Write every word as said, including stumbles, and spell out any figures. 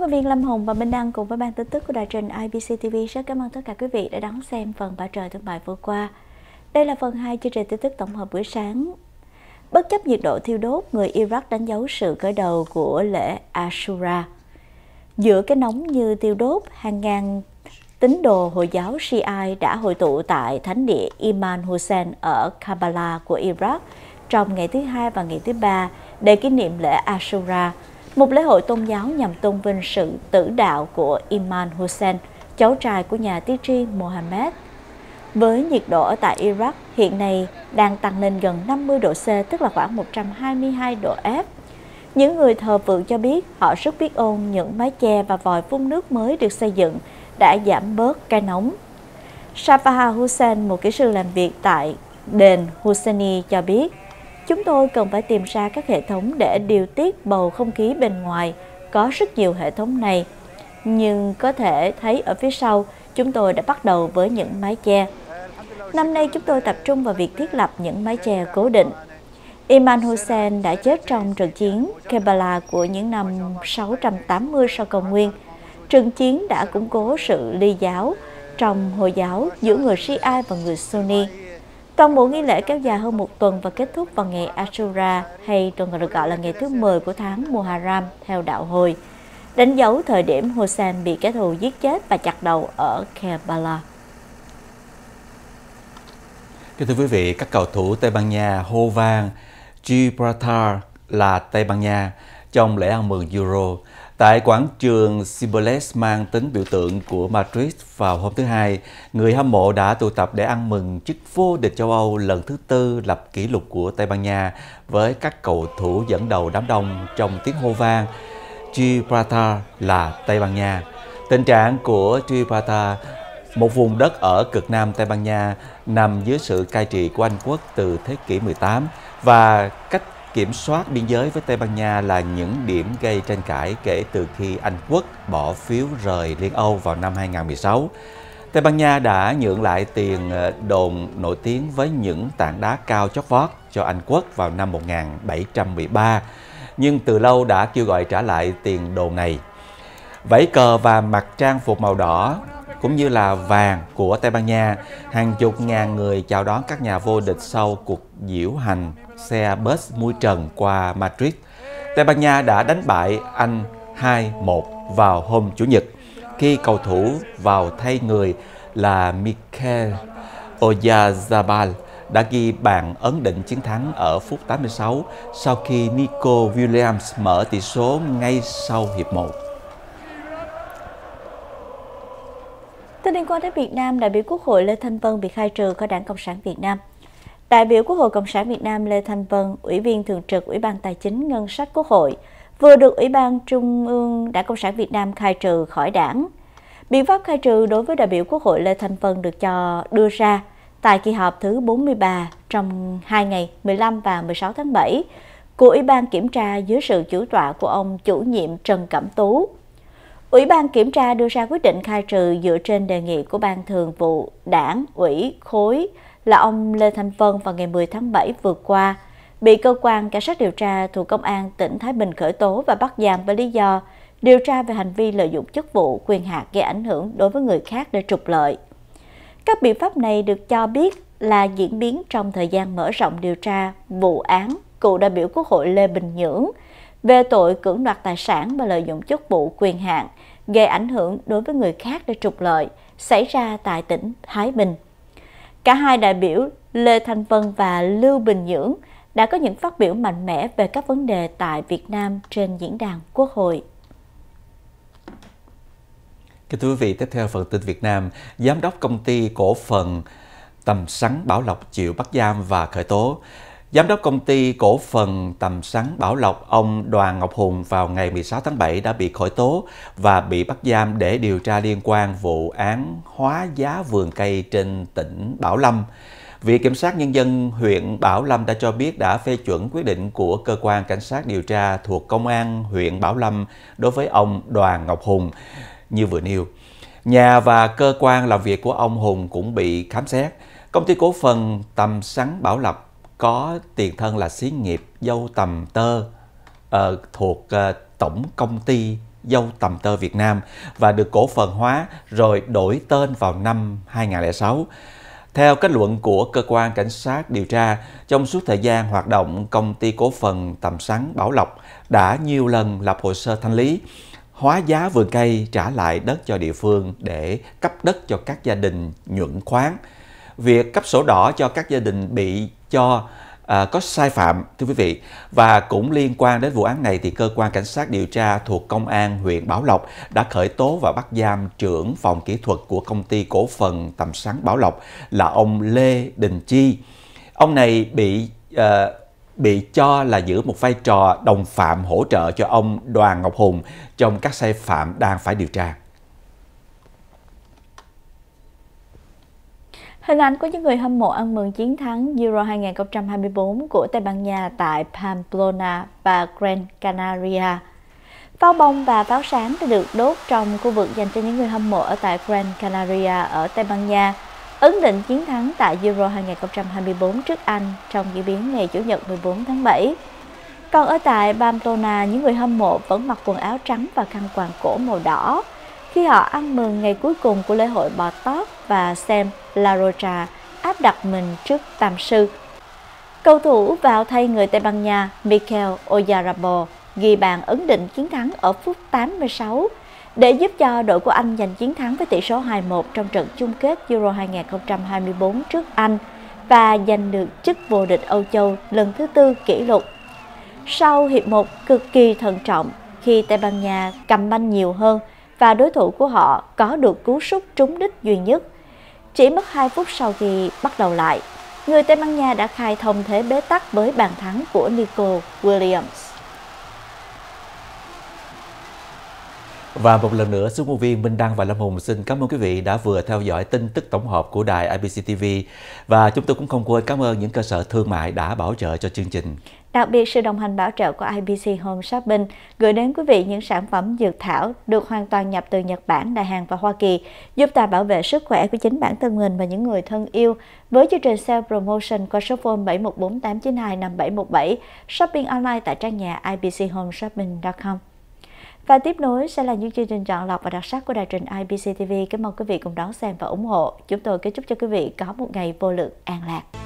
Biên tập viên Lâm Hùng và Minh Đăng cùng với ban tin tức của đài truyền i bê xê ti vi rất cảm ơn tất cả quý vị đã đón xem phần Bả Trời Thương Bài vừa qua. Đây là phần hai chương trình tin tức tổng hợp buổi sáng. Bất chấp nhiệt độ thiêu đốt, người Iraq đánh dấu sự khởi đầu của lễ Ashura. Giữa cái nóng như thiêu đốt, hàng ngàn tín đồ Hồi giáo Shiite đã hội tụ tại thánh địa Imam Hussein ở Karbala của Iraq trong ngày thứ hai và ngày thứ ba để kỷ niệm lễ Ashura, một lễ hội tôn giáo nhằm tôn vinh sự tử đạo của Imam Hussein, cháu trai của nhà tiên tri Mohammed. Với nhiệt độ ở tại Iraq hiện nay đang tăng lên gần năm mươi độ C, tức là khoảng một trăm hai mươi hai độ F. Những người thờ phượng cho biết họ rất biết ơn những mái che và vòi phun nước mới được xây dựng đã giảm bớt cái nóng. Safa Hussein, một kỹ sư làm việc tại đền Husseini, cho biết: "Chúng tôi cần phải tìm ra các hệ thống để điều tiết bầu không khí bên ngoài. Có rất nhiều hệ thống này, nhưng có thể thấy ở phía sau, chúng tôi đã bắt đầu với những mái che. Năm nay chúng tôi tập trung vào việc thiết lập những mái che cố định." Imam Hussein đã chết trong trận chiến Karbala của những năm sáu trăm tám mươi sau công nguyên. Trận chiến đã củng cố sự ly giáo trong Hồi giáo giữa người Shiite và người Sunni. Toàn bộ nghi lễ kéo dài hơn một tuần và kết thúc vào ngày Ashura, hay được gọi là ngày thứ mười của tháng Muharram theo đạo Hồi, đánh dấu thời điểm Hussein bị kẻ thù giết chết và chặt đầu ở Karbala. Thưa quý vị, các cầu thủ Tây Ban Nha hô vang Gibraltar là Tây Ban Nha trong lễ ăn mừng Euro tại quảng trường Cibeles mang tính biểu tượng của Madrid. Vào hôm thứ Hai, người hâm mộ đã tụ tập để ăn mừng chức vô địch châu Âu lần thứ tư lập kỷ lục của Tây Ban Nha, với các cầu thủ dẫn đầu đám đông trong tiếng hô vang Gibraltar là Tây Ban Nha. Tình trạng của Gibraltar, một vùng đất ở cực nam Tây Ban Nha nằm dưới sự cai trị của Anh quốc từ thế kỷ mười tám, và cách kiểm soát biên giới với Tây Ban Nha là những điểm gây tranh cãi kể từ khi Anh quốc bỏ phiếu rời Liên Âu vào năm hai nghìn không trăm mười sáu. Tây Ban Nha đã nhượng lại tiền đồn nổi tiếng với những tảng đá cao chót vót cho Anh quốc vào năm một nghìn bảy trăm mười ba, nhưng từ lâu đã kêu gọi trả lại tiền đồn này. Vẫy cờ và mặc trang phục màu đỏ cũng như là vàng của Tây Ban Nha, hàng chục ngàn người chào đón các nhà vô địch sau cuộc diễu hành xe bus mui trần qua Madrid. Tây Ban Nha đã đánh bại Anh hai một vào hôm Chủ nhật, khi cầu thủ vào thay người là Mikel Oyarzabal đã ghi bàn ấn định chiến thắng ở phút tám mươi sáu, sau khi Nico Williams mở tỷ số ngay sau hiệp một. Tin liên quan đến Việt Nam, đại biểu Quốc hội Lê Thanh Vân bị khai trừ khỏi Đảng Cộng sản Việt Nam. Đại biểu Quốc hội Cộng sản Việt Nam Lê Thanh Vân, Ủy viên Thường trực Ủy ban Tài chính Ngân sách Quốc hội, vừa được Ủy ban Trung ương Đảng Cộng sản Việt Nam khai trừ khỏi đảng. Biện pháp khai trừ đối với đại biểu Quốc hội Lê Thanh Vân được cho đưa ra tại kỳ họp thứ bốn mươi ba trong hai ngày mười lăm và mười sáu tháng bảy của Ủy ban Kiểm tra dưới sự chủ tọa của ông chủ nhiệm Trần Cẩm Tú. Ủy ban Kiểm tra đưa ra quyết định khai trừ dựa trên đề nghị của Ban Thường vụ Đảng ủy khối là ông Lê Thanh Vân vào ngày mười tháng bảy vừa qua, bị cơ quan cảnh sát điều tra thuộc Công an tỉnh Thái Bình khởi tố và bắt giam với lý do điều tra về hành vi lợi dụng chức vụ quyền hạn gây ảnh hưởng đối với người khác để trục lợi. Các biện pháp này được cho biết là diễn biến trong thời gian mở rộng điều tra vụ án cựu đại biểu Quốc hội Lê Bình Nhưỡng về tội cưỡng đoạt tài sản và lợi dụng chức vụ quyền hạn gây ảnh hưởng đối với người khác để trục lợi, xảy ra tại tỉnh Thái Bình. Cả hai đại biểu Lê Thanh Vân và Lưu Bình Nhưỡng đã có những phát biểu mạnh mẽ về các vấn đề tại Việt Nam trên diễn đàn Quốc hội. Thưa quý vị, tiếp theo phần tin Việt Nam, giám đốc công ty cổ phần tầm sắn Bảo Lộc chịu bắt giam và khởi tố. Giám đốc công ty cổ phần tầm sắn Bảo Lộc, ông Đoàn Ngọc Hùng vào ngày mười sáu tháng bảy đã bị khởi tố và bị bắt giam để điều tra liên quan vụ án hóa giá vườn cây trên tỉnh Bảo Lâm. Viện Kiểm sát Nhân dân huyện Bảo Lâm đã cho biết đã phê chuẩn quyết định của cơ quan cảnh sát điều tra thuộc Công an huyện Bảo Lâm đối với ông Đoàn Ngọc Hùng như vừa nêu. Nhà và cơ quan làm việc của ông Hùng cũng bị khám xét. Công ty cổ phần tầm sắn Bảo Lộc có tiền thân là xí nghiệp dâu tầm tơ uh, thuộc uh, Tổng Công ty dâu tầm tơ Việt Nam và được cổ phần hóa rồi đổi tên vào năm hai nghìn không trăm lẻ sáu. Theo kết luận của cơ quan cảnh sát điều tra, trong suốt thời gian hoạt động, công ty cổ phần tầm sắn Bảo Lộc đã nhiều lần lập hồ sơ thanh lý, hóa giá vườn cây, trả lại đất cho địa phương để cấp đất cho các gia đình nhuận khoán. Việc cấp sổ đỏ cho các gia đình bị cho à, có sai phạm, thưa quý vị. Và cũng liên quan đến vụ án này thì cơ quan cảnh sát điều tra thuộc Công an huyện Bảo Lộc đã khởi tố và bắt giam trưởng phòng kỹ thuật của công ty cổ phần tầm sắn Bảo Lộc là ông Lê Đình Chi. Ông này bị à, bị cho là giữ một vai trò đồng phạm hỗ trợ cho ông Đoàn Ngọc Hùng trong các sai phạm đang phải điều tra. Hình ảnh của những người hâm mộ ăn mừng chiến thắng Euro hai nghìn không trăm hai mươi bốn của Tây Ban Nha tại Pamplona và Gran Canaria. Pháo bông và pháo sáng đã được đốt trong khu vực dành cho những người hâm mộ ở tại Gran Canaria ở Tây Ban Nha, ấn định chiến thắng tại Euro hai nghìn không trăm hai mươi bốn trước Anh trong diễn biến ngày Chủ nhật mười bốn tháng bảy. Còn ở tại Pamplona, những người hâm mộ vẫn mặc quần áo trắng và khăn quàng cổ màu đỏ khi họ ăn mừng ngày cuối cùng của lễ hội bò tót và xem La Rocha áp đặt mình trước Tam Sư. Cầu thủ vào thay người Tây Ban Nha Mikel Oyarzabal ghi bàn ấn định chiến thắng ở phút tám mươi sáu để giúp cho đội của Anh giành chiến thắng với tỷ số hai một trong trận chung kết Euro hai nghìn không trăm hai mươi bốn trước Anh và giành được chức vô địch Âu Châu lần thứ tư kỷ lục. Sau hiệp một cực kỳ thận trọng khi Tây Ban Nha cầm banh nhiều hơn và đối thủ của họ có được cú sút trúng đích duy nhất. Chỉ mất hai phút sau khi bắt đầu lại, người Tây Ban Nha đã khai thông thế bế tắc với bàn thắng của Nico Williams. Và một lần nữa, Xuân Ngô Viên, Minh Đăng và Lâm Hùng xin cảm ơn quý vị đã vừa theo dõi tin tức tổng hợp của đài I B C T V. Và chúng tôi cũng không quên cảm ơn những cơ sở thương mại đã bảo trợ cho chương trình. Đặc biệt, sự đồng hành bảo trợ của I B C Home Shopping gửi đến quý vị những sản phẩm dược thảo được hoàn toàn nhập từ Nhật Bản, Đài Hàn và Hoa Kỳ, giúp ta bảo vệ sức khỏe của chính bản thân mình và những người thân yêu. Với chương trình sale promotion qua số phone bảy một bốn tám chín hai năm bảy một bảy, shopping online tại trang nhà I B C home shopping chấm com. Và tiếp nối sẽ là những chương trình chọn lọc và đặc sắc của đài trình I B C T V. Kính mong quý vị cùng đón xem và ủng hộ. Chúng tôi kính chúc cho quý vị có một ngày vô lượng an lạc.